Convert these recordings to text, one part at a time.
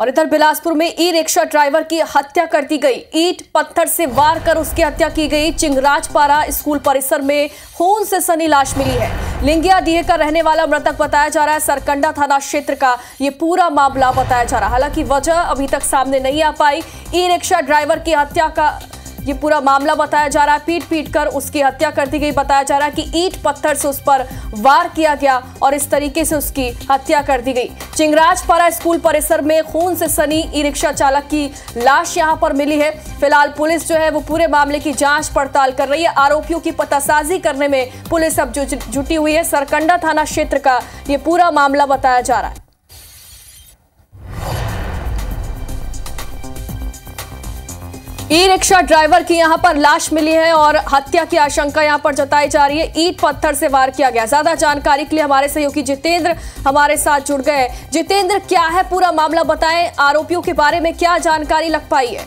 और इधर बिलासपुर में ई रिक्शा ड्राइवर की हत्या कर दी गई। ईंट पत्थर से वार कर उसकी हत्या की गई। चिंगराजपारा स्कूल परिसर में खून से सनी लाश मिली है। लिंगियाडीह का रहने वाला मृतक बताया जा रहा है। सरकंडा थाना क्षेत्र का ये पूरा मामला बताया जा रहा है। हालांकि वजह अभी तक सामने नहीं आ पाई। ई रिक्शा ड्राइवर की हत्या का ये पूरा मामला बताया जा रहा है। पीट पीट कर उसकी हत्या कर दी गई। बताया जा रहा है कि ईंट पत्थर से उस पर वार किया गया और इस तरीके से उसकी हत्या कर दी गई। चिंगराजपारा स्कूल परिसर में खून से सनी ई रिक्शा चालक की लाश यहां पर मिली है। फिलहाल पुलिस जो है वो पूरे मामले की जांच पड़ताल कर रही है। आरोपियों की पतासाजी करने में पुलिस अब जुटी हुई है। सरकंडा थाना क्षेत्र का ये पूरा मामला बताया जा रहा है। ई रिक्शा ड्राइवर की यहां पर लाश मिली है और हत्या की आशंका यहां पर जताई जा रही है। ईंट पत्थर से वार किया गया। ज्यादा जानकारी के लिए हमारे सहयोगी जितेंद्र हमारे साथ जुड़ गए। जितेंद्र, क्या है पूरा मामला, बताएं। आरोपियों के बारे में क्या जानकारी लग पाई है?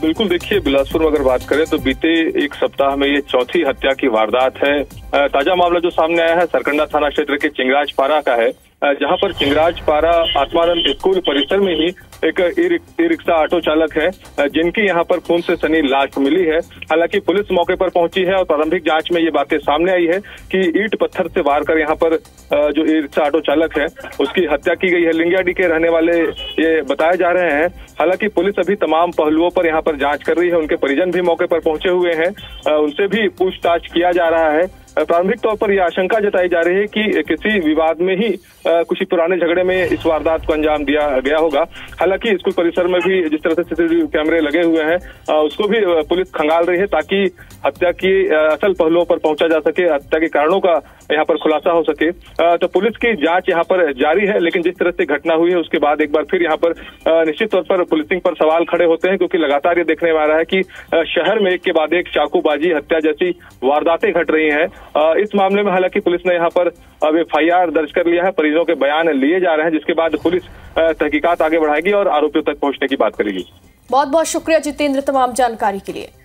बिल्कुल, देखिए बिलासपुर में अगर बात करें तो बीते एक सप्ताह में ये चौथी हत्या की वारदात है। ताजा मामला जो सामने आया है सरकंडा थाना क्षेत्र के चिंगराजपारा का है, जहां पर चिंगराजपारा आत्मानंद स्कूल परिसर में ही एक ई रिक्शा ऑटो चालक है जिनकी यहां पर खून से सनी लाश मिली है। हालांकि पुलिस मौके पर पहुंची है और प्रारंभिक जांच में ये बातें सामने आई है कि ईंट पत्थर से वार कर यहां पर जो ई रिक्शा ऑटो चालक है उसकी हत्या की गई है। लिंगियाडीह के रहने वाले ये बताए जा रहे हैं। हालांकि पुलिस अभी तमाम पहलुओं पर यहाँ पर जाँच कर रही है। उनके परिजन भी मौके पर पहुंचे हुए हैं, उनसे भी पूछताछ किया जा रहा है। प्रारंभिक तौर पर यह आशंका जताई जा रही है कि किसी विवाद में ही कुछ पुराने झगड़े में इस वारदात को अंजाम दिया गया होगा। हालांकि स्कूल परिसर में भी जिस तरह से सीसीटीवी कैमरे लगे हुए हैं उसको भी पुलिस खंगाल रही है ताकि हत्या की असल पहलुओं पर पहुंचा जा सके, हत्या के कारणों का यहाँ पर खुलासा हो सके। तो पुलिस की जांच यहाँ पर जारी है, लेकिन जिस तरह से घटना हुई है उसके बाद एक बार फिर यहाँ पर निश्चित तौर पर पुलिसिंग पर सवाल खड़े होते हैं, क्योंकि लगातार ये देखने में आ रहा है कि शहर में एक के बाद एक चाकूबाजी, हत्या जैसी वारदातें घट रही हैं। इस मामले में हालांकि पुलिस ने यहाँ पर अब FIR दर्ज कर लिया है। परिजनों के बयान लिए जा रहे हैं, जिसके बाद पुलिस तहकीकात आगे बढ़ाएगी और आरोपियों तक पहुंचने की बात करेगी। बहुत बहुत शुक्रिया जितेंद्र तमाम जानकारी के लिए।